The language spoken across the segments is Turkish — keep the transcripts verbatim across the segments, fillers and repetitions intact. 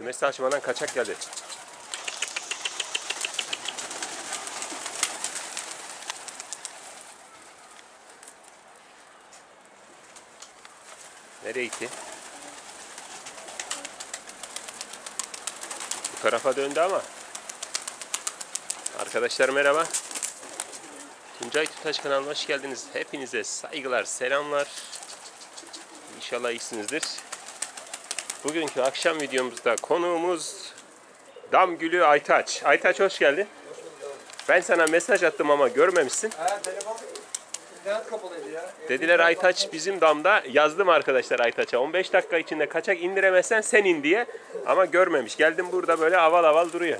Kümesi açmadan kaçak geldi. Nereye gitti? Bu tarafa döndü ama. Arkadaşlar merhaba. Tuncay Tüntaş kanalına hoş geldiniz. Hepinize saygılar, selamlar. İnşallah iyisinizdir. Bugünkü akşam videomuzda konuğumuz Damgülü Aytaç. Aytaç hoş geldin. Hoş bulduk. Ben sana mesaj attım ama görmemişsin. Ha, telefon internet kapalıydı ya. Dediler Aytaç bizim damda. Yazdım arkadaşlar Aytaç'a. on beş dakika içinde kaçak indiremezsen sen in diye. Ama görmemiş. Geldim burada böyle aval aval duruyor.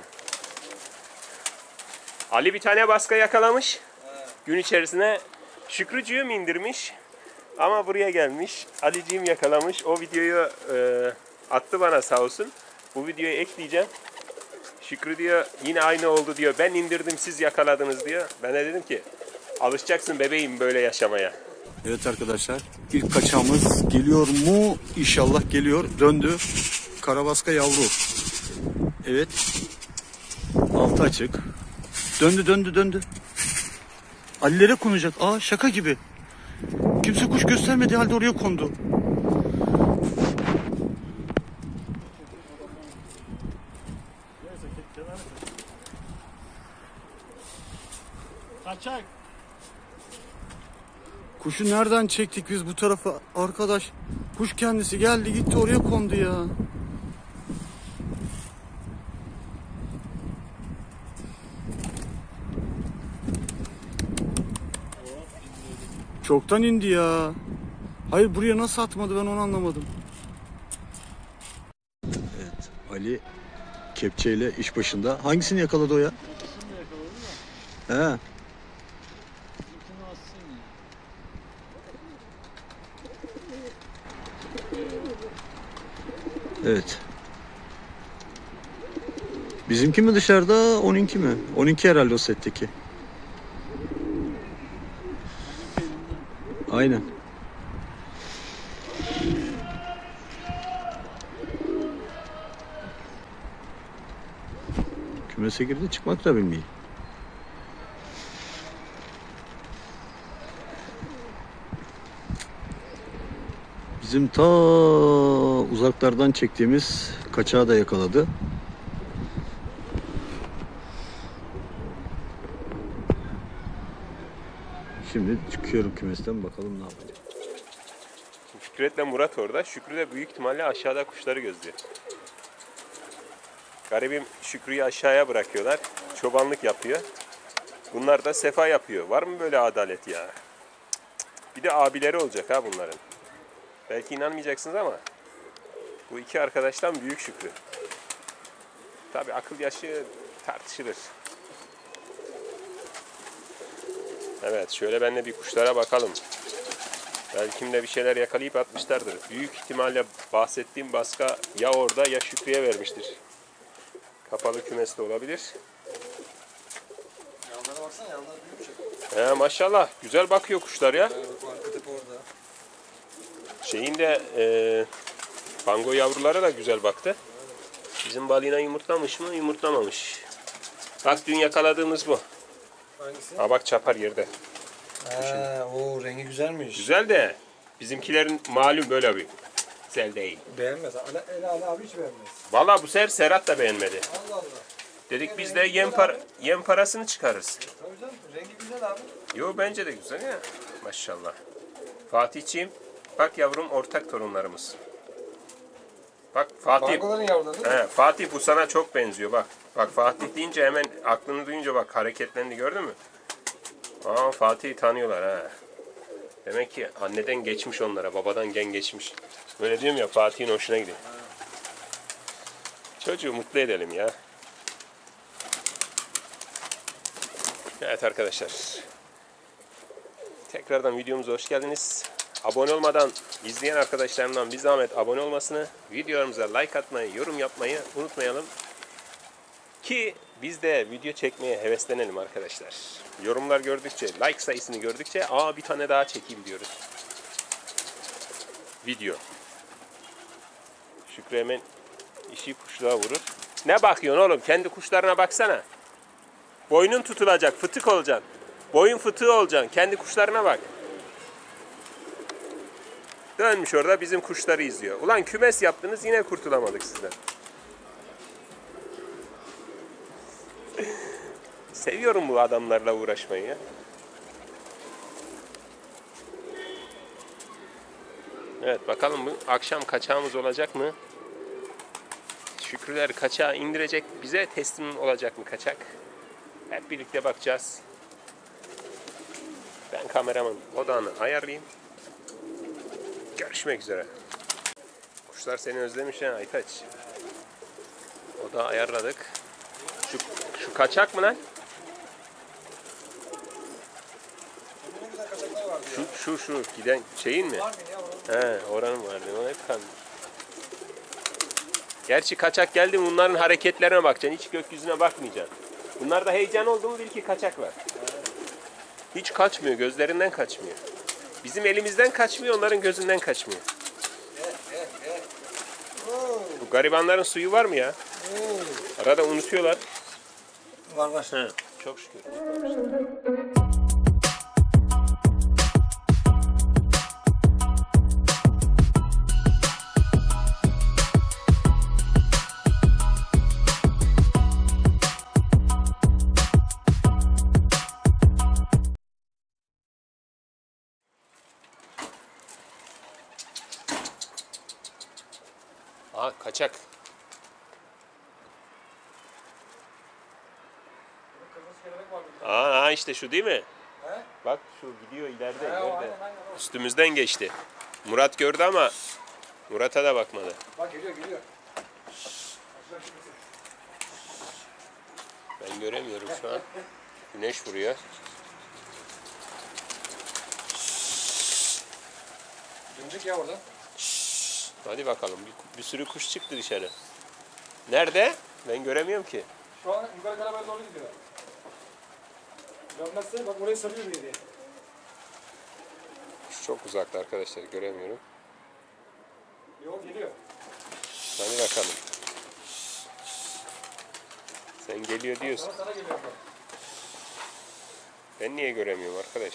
Ali bir tane baska yakalamış. Ha. Gün içerisine Şükrücüğüm indirmiş. Ama buraya gelmiş. Ali'ciğim yakalamış. O videoyu e, attı bana sağ olsun. Bu videoyu ekleyeceğim. Şükrü diyor yine aynı oldu diyor. Ben indirdim siz yakaladınız diyor. Ben de dedim ki alışacaksın bebeğim böyle yaşamaya. Evet arkadaşlar, ilk kaçağımız geliyor mu? İnşallah geliyor. Döndü. Karabaska yavru. Evet. Altı açık. Döndü döndü döndü. Ali'lere konacak. Aa şaka gibi. Kimse kuş göstermediği halde oraya kondu. Kaçak. Kuşu nereden çektik biz bu tarafa arkadaş? Kuş kendisi geldi gitti oraya kondu ya. Çoktan indi ya. Hayır buraya nasıl atmadı ben onu anlamadım. Evet Ali kepçeyle iş başında. Hangisini yakaladı o ya? İkisini yakaladı mı? He. İkisini assın ya. Evet. Bizimki mi dışarıda onunki mi? Onunki herhalde o setteki. Aynen. Kümese girdi çıkmak da bilmiyor. Bizim ta uzaklardan çektiğimiz kaçağı da yakaladı. Şimdi çıkıyorum kümesten bakalım ne yapacak. Fikret ile Murat orada. Şükrü de büyük ihtimalle aşağıda kuşları gözlüyor. Garibim Şükrü'yü aşağıya bırakıyorlar. Çobanlık yapıyor. Bunlar da sefa yapıyor. Var mı böyle adalet ya? Bir de abileri olacak ha bunların. Belki inanmayacaksınız ama bu iki arkadaştan büyük Şükrü. Tabii akıl yaşı tartışılır. Evet, şöyle ben de bir kuşlara bakalım. Belki de bir şeyler yakalayıp atmışlardır. Büyük ihtimalle bahsettiğim baska ya orada ya Şükrü'ye vermiştir. Kapalı kümes de olabilir. Yanlara baksana, yanlar büyük şey. He, maşallah, güzel bakıyor kuşlar ya. Şeyin de e, bango yavrulara da güzel baktı. Bizim balina yumurtlamış mı? Yumurtlamamış. Bak dün yakaladığımız bu. Hangisi? Ha bak çapar yerde. Eee o rengi güzelmiş. Güzel de bizimkilerin malum böyle bir güzel değil. Beğenmez. Ali, Ali abi hiç beğenmez. Valla bu sefer Serhat da beğenmedi. Allah Allah. Dedik yani biz de yem, para, yem parasını çıkarırız. Tabii canım rengi güzel abi. Yo bence de güzel ya. Maşallah. Fatih'ciğim bak yavrum ortak torunlarımız. Bak Fatih. He, Fatih bu sana çok benziyor bak. Bak Fatih deyince hemen aklını duyunca bak hareketlendi gördün mü? Aa Fatih'i tanıyorlar ha. Demek ki anneden geçmiş onlara, babadan gen geçmiş. Böyle diyorum ya Fatih'in hoşuna gidiyor. Çocuğu mutlu edelim ya. Evet arkadaşlar. Tekrardan videomuza hoş geldiniz. Abone olmadan izleyen arkadaşlarımdan bir zahmet abone olmasını, videolarımıza like atmayı, yorum yapmayı unutmayalım. Ki biz de video çekmeye heveslenelim arkadaşlar. Yorumlar gördükçe, like sayısını gördükçe aa bir tane daha çekeyim diyoruz. Video. Şükrü hemen İşi kuşluğa vurur. Ne bakıyorsun oğlum? Kendi kuşlarına baksana. Boynun tutulacak, fıtık olacaksın. Boyun fıtığı olacaksın. Kendi kuşlarına bak. Dönmüş orada bizim kuşları izliyor. Ulan kümes yaptınız, yine kurtulamadık sizden. Seviyorum bu adamlarla uğraşmayı ya. Evet, bakalım bu akşam kaçağımız olacak mı? Şükrüler kaçağı indirecek, bize teslim olacak mı kaçak? Hep birlikte bakacağız. Ben kameramın odağını ayarlayayım. Görüşmek üzere. Kuşlar seni özlemiş ha Aytaç. Odağı ayarladık. Şu, şu kaçak mı lan? Şu şu şu giden şeyin mi? He, oranın vardı. O hep kaldı. Gerçi kaçak geldi mi bunların hareketlerine bakacaksın. Hiç gökyüzüne bakmayacaksın. Bunlar da heyecan oldu mu bil ki kaçak var. Hiç kaçmıyor. Gözlerinden kaçmıyor. Bizim elimizden kaçmıyor. Onların gözünden kaçmıyor. Bu garibanların suyu var mı ya? Arada unutuyorlar. Varlar. He, çok şükür. Aha kaçak. Aa işte şu değil mi? He? Bak şu gidiyor ileride. He, ileride. Aynen, aynen, aynen. Üstümüzden geçti. Murat gördü ama Murat'a da bakmadı. Bak geliyor geliyor. Ben göremiyorum şu an. Güneş vuruyor. Dümdük ya orada. Hadi bakalım. Bir, bir sürü kuş çıktı dışarı. Nerede? Ben göremiyorum ki. Şu an yukarı karabaya doğru gidiyor. Görmezse bak orayı sarıyor bir yere. Kuş çok uzakta arkadaşlar. Göremiyorum. Yok geliyor. Hadi bakalım. Sen geliyor diyorsun. Sana, sana geliyor. Ben niye göremiyorum arkadaş?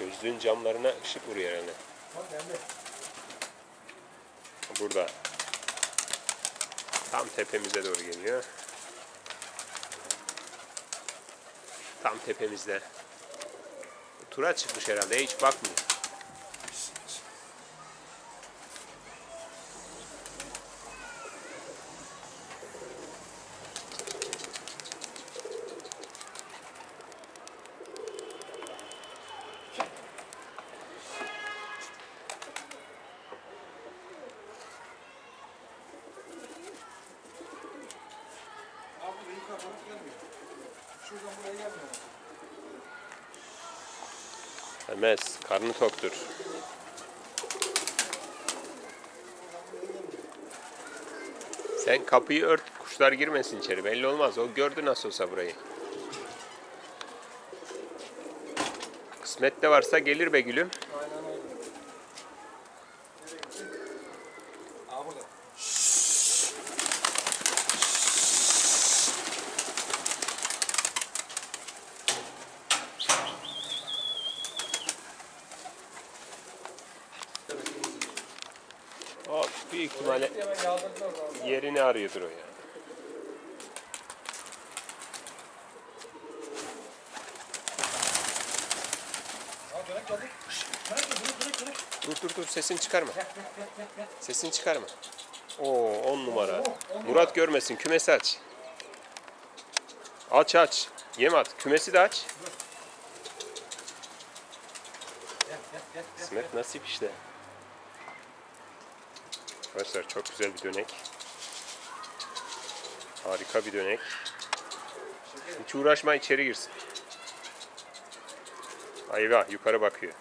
Gözlüğün camlarına ışık vuruyor herhalde. Bak geldi. Burada. Tam tepemize doğru geliyor. Tam tepemizde. Tura çıkmış herhalde. Hiç bakmıyor. Yemez, karnı toktur. Sen kapıyı ört, kuşlar girmesin içeri. Belli olmaz, o gördü nasıl olsa burayı. Kısmet de varsa gelir be gülüm. Büyük ihtimalle yerini arıyordur o ya. Dur dur dur sesini çıkarma. Sesini çıkarma. Oo on numara. Murat görmesin, kümesi aç. Aç aç. Yem at. Kümesi de aç. Kısmet nasip işte. Arkadaşlar çok güzel bir dönek. Harika bir dönek. Hiç uğraşma içeri girsin. Ayva yukarı bakıyor.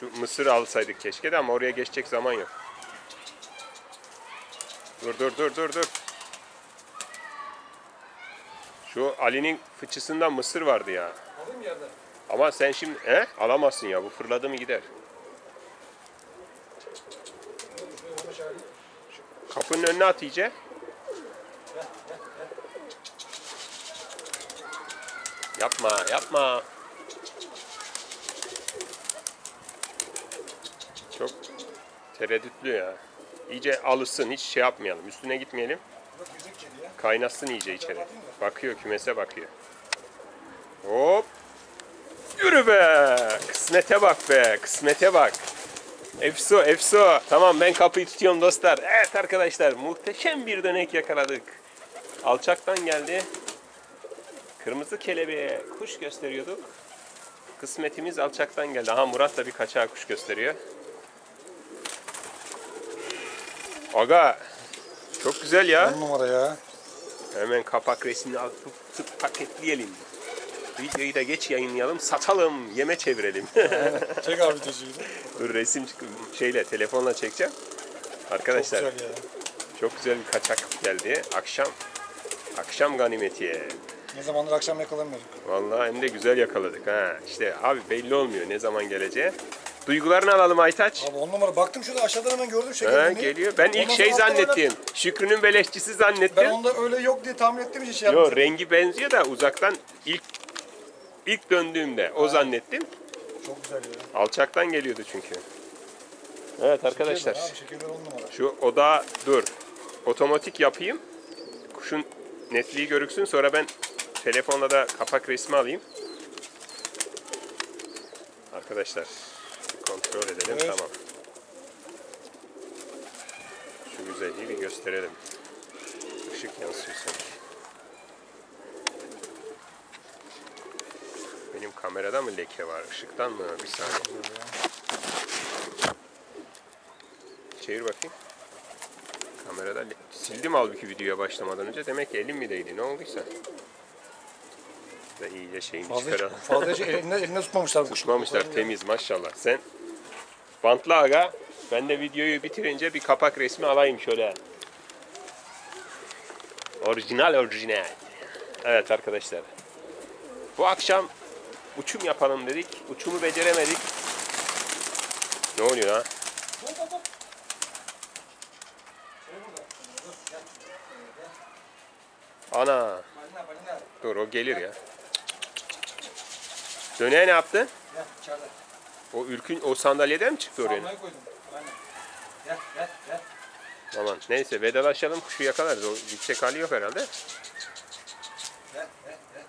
Şu mısır alsaydık keşke de ama oraya geçecek zaman yok. Dur dur dur dur dur. Şu Ali'nin fıçısında mısır vardı ya. Ama sen şimdi he? Alamazsın ya, bu fırladı mı gider. Kapının önüne at iyice. Yapma, yapma. Çok tereddütlü ya. İyice alışsın, hiç şey yapmayalım. Üstüne gitmeyelim. Kaynasın iyice içeri. Bakıyor, kümese bakıyor. Hop. Yürü be. Kısmete bak be. Kısmete bak. Efso, efso. Tamam, ben kapıyı tutuyorum dostlar. Evet arkadaşlar, muhteşem bir dönek yakaladık. Alçaktan geldi. Kırmızı kelebeğe kuş gösteriyorduk. Kısmetimiz alçaktan geldi. Aha, Murat da bir kaçağa kuş gösteriyor. Aga, çok güzel ya. On numara ya. Hemen kapak resmini atıp tıp paketleyelim. Videoyu da geç yayınlayalım, satalım, yeme çevirelim. Çek abi videoyu. Dur, resim şeyle, telefonla çekeceğim. Arkadaşlar, çok güzel, çok güzel bir kaçak geldi. Akşam, akşam ganimeti. Ne zamandır akşam yakalamıyorduk. Vallahi hem de güzel yakaladık ha. İşte abi belli olmuyor ne zaman geleceği. Duygularını alalım Aytaç. Abi on numara. Baktım şurada aşağıdan hemen gördüm şey ha, geliyor. Ben ondan ilk şey zannettim. Öyle... Şükrü'nün beleşçisi zannettim. Ben onda öyle yok diye tahmin ettim hiç şey. Yok, rengi benziyor da uzaktan ilk ilk döndüğümde o ha. zannettim. Çok güzel ya. Alçaktan geliyordu çünkü. Evet arkadaşlar. Şekerler abi, şekerler on numara. Şu oda dur. Otomatik yapayım. Kuşun netliği görüksün, sonra ben telefonla da kapak resmi alayım. Arkadaşlar kontrol edelim, evet. Tamam. Şu güzelliği bir gösterelim. Işık yansıyor sanki. Benim kamerada mı leke var? Işıktan mı? Bir saniye. Çevir bakayım. Kamerada sildim halbuki videoya başlamadan önce. Demek ki elim mi değdi? Ne olduysa. İyice şeyini çıkaralım. Fazlaca eline, eline tutmamışlar. Tutmamışlar, temiz maşallah. Sen bantla aga. Ben de videoyu bitirince bir kapak resmi alayım şöyle. Orijinal orijinal. Evet arkadaşlar. Bu akşam uçum yapalım dedik. Uçumu beceremedik. Ne oluyor ha? Ana. Dur, o gelir ya. Döneğe ne yaptın? Gel içeride. O ürkün, o sandalyeden mi çıktı oraya? Sandalyeye koydum. Aynen. Gel, gel, gel. Aman neyse, vedalaşalım, kuşu yakalarız. O yüksek hali yok herhalde. Gel, gel, gel.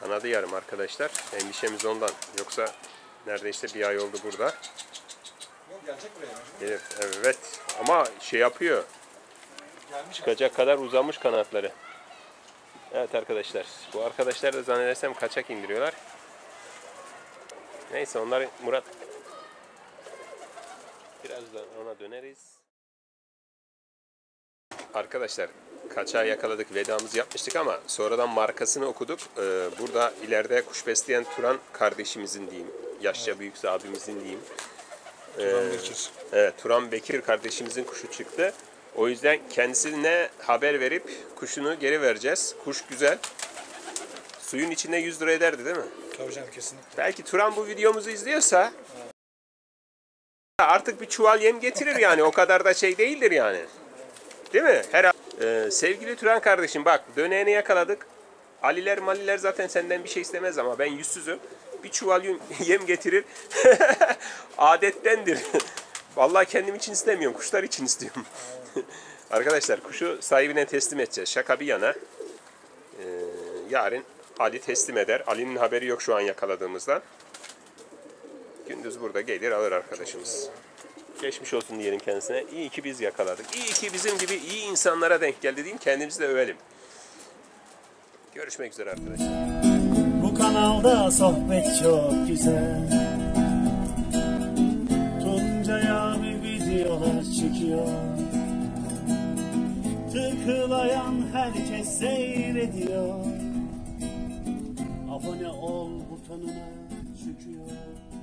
Kanadı yarım arkadaşlar. Endişemiz ondan. Yoksa neredeyse bir ay oldu burada. Yok, gelecek buraya. Gelir, evet. Ama şey yapıyor. Gelmiş. Çıkacak aslında. Kadar uzamış kanatları. Evet arkadaşlar, bu arkadaşlar da zannedersem kaçak indiriyorlar. Neyse, onlar Murat. Birazdan ona döneriz. Arkadaşlar, kaçağı yakaladık, vedamızı yapmıştık ama sonradan markasını okuduk. Ee, burada ileride kuş besleyen Turan kardeşimizin diyeyim, yaşça evet. büyük abimizin diyeyim. Ee, Turan Bekir. Evet, Turan Bekir kardeşimizin kuşu çıktı. O yüzden kendisine haber verip kuşunu geri vereceğiz. Kuş güzel. Suyun içinde yüz lira ederdi değil mi? Tabii canım, kesinlikle. Belki Turan bu videomuzu izliyorsa evet. artık bir çuval yem getirir yani. O kadar da şey değildir yani. Değil mi? Her ee, sevgili Turan kardeşim, bak döneğini yakaladık. Aliler maliler zaten senden bir şey istemez ama ben yüzsüzüm. Bir çuval yem getirir. Adettendir. Vallahi kendim için istemiyorum. Kuşlar için istiyorum. Arkadaşlar, kuşu sahibine teslim edeceğiz. Şaka bir yana. Ee, yarın Ali teslim eder. Ali'nin haberi yok şu an yakaladığımızdan. Gündüz burada gelir alır arkadaşımız. Geçmiş olsun diyelim kendisine. İyi ki biz yakaladık. İyi ki bizim gibi iyi insanlara denk geldi diyeyim. Kendimizi de övelim. Görüşmek üzere arkadaşlar. Bu kanalda sohbet çok güzel. Tuncay abi videolar çekiyor. Tıklayan herkes seyrediyor. Abone ol butonuna çıkıyor.